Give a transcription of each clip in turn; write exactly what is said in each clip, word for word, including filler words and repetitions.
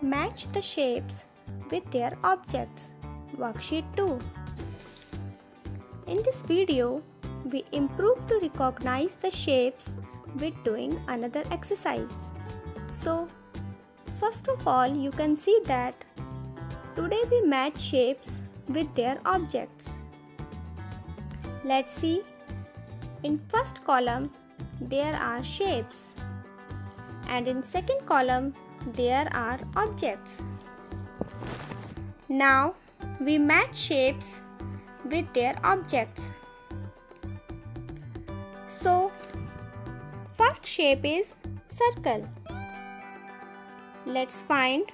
Match the shapes with their objects. Worksheet two. In this video, we improve to recognize the shapes with doing another exercise. So, first of all, you can see that today we match shapes with their objects. Let's see. In first column, there are shapes, and in second column, there are objects. Now we match shapes with their objects. So first shape is circle. Let's find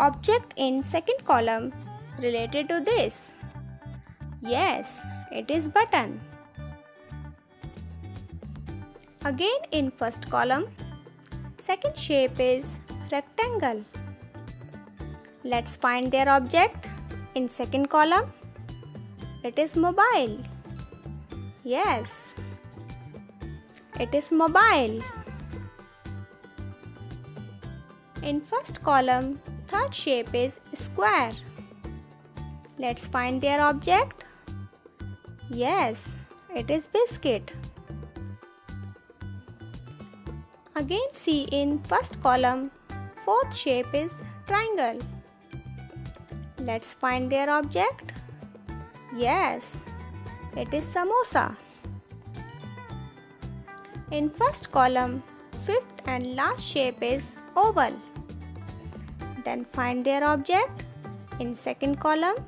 object in second column related to this. Yes, it is button. Again in first column, second shape is rectangle. Let's find their object in second column. It is mobile. Yes, it is mobile. In first column, third shape is square. Let's find their object. Yes, it is biscuit. Again see in first column, fourth shape is triangle. Let's find their object. Yes, it is samosa. In first column, fifth and last shape is oval. Then find their object in second column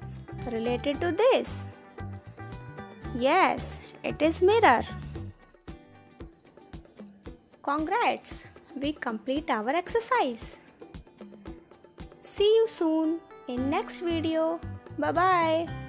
related to this. Yes, it is mirror. Congrats! We complete our exercise. See you soon in next video. Bye bye.